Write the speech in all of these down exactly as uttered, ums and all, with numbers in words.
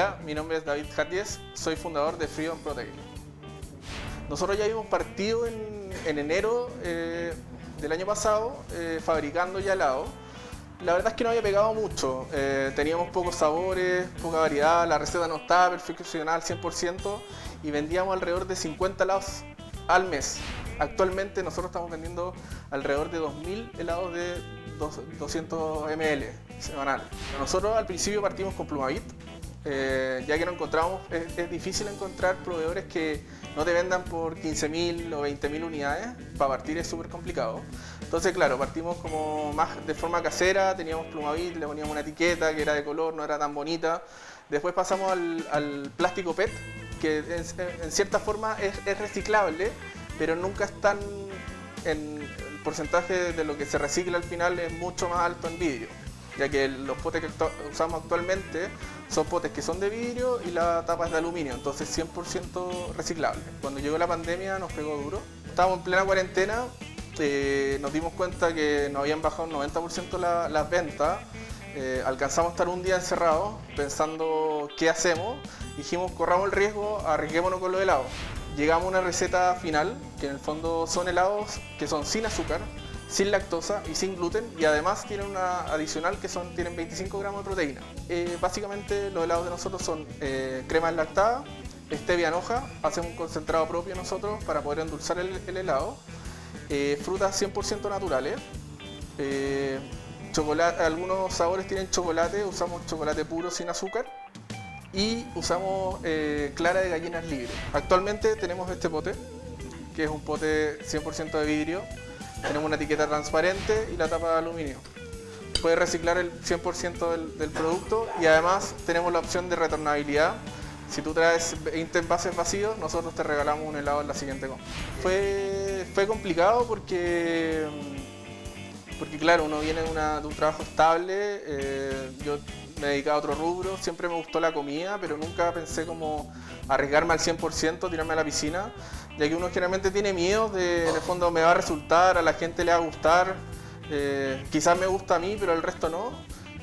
Hola, mi nombre es David Haddies, soy fundador de Freedom Protein. Nosotros ya habíamos partido en, en enero eh, del año pasado eh, fabricando ya helado. La verdad es que no había pegado mucho, eh, teníamos pocos sabores, poca variedad, la receta no estaba perfeccionada al cien por ciento y vendíamos alrededor de cincuenta helados al mes. Actualmente nosotros estamos vendiendo alrededor de dos mil helados de doscientos mililitros semanal. Nosotros al principio partimos con Plumavit, eh, ya que no encontramos, es, es difícil encontrar proveedores que no te vendan por quince mil o veinte mil unidades. Para partir es súper complicado. Entonces, claro, partimos como más de forma casera, teníamos Plumavit, le poníamos una etiqueta que era de color, no era tan bonita. Después pasamos al, al plástico P E T, que en, en cierta forma es, es reciclable, pero nunca es tan... En, el porcentaje de lo que se recicla al final es mucho más alto en vidrio, ya que los potes que usamos actualmente son potes que son de vidrio y la tapa es de aluminio, entonces cien por ciento reciclable. Cuando llegó la pandemia nos pegó duro, estábamos en plena cuarentena, eh, nos dimos cuenta que nos habían bajado un noventa por ciento la, las ventas, eh, alcanzamos a estar un día encerrados pensando qué hacemos, dijimos corramos el riesgo, arriesguémonos con los helados. Llegamos a una receta final, que en el fondo son helados que son sin azúcar, sin lactosa y sin gluten, y además tienen una adicional que son, tienen veinticinco gramos de proteína. Eh, básicamente los helados de nosotros son eh, crema enlactada, stevia en hoja, hacemos un concentrado propio nosotros para poder endulzar el, el helado, eh, frutas cien por ciento naturales, eh, chocolate, algunos sabores tienen chocolate, usamos chocolate puro sin azúcar, y usamos eh, clara de gallinas libre. Actualmente tenemos este pote, que es un pote cien por ciento de vidrio, tenemos una etiqueta transparente y la tapa de aluminio. Puedes reciclar el cien por ciento del, del producto y además tenemos la opción de retornabilidad. Si tú traes veinte envases vacíos, nosotros te regalamos un helado en la siguiente compra. Fue, fue complicado porque... Porque claro, uno viene de, una, de un trabajo estable, eh, yo me dedicaba a otro rubro, siempre me gustó la comida, pero nunca pensé como arriesgarme al cien por ciento, tirarme a la piscina, ya que uno generalmente tiene miedo de, en el fondo, me va a resultar, a la gente le va a gustar, eh, quizás me gusta a mí, pero al resto no.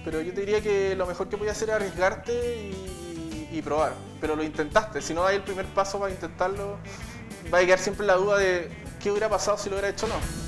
Pero yo te diría que lo mejor que podía hacer es arriesgarte y, y probar, pero lo intentaste, si no dais el primer paso para intentarlo, va a quedar siempre la duda de qué hubiera pasado si lo hubiera hecho o no.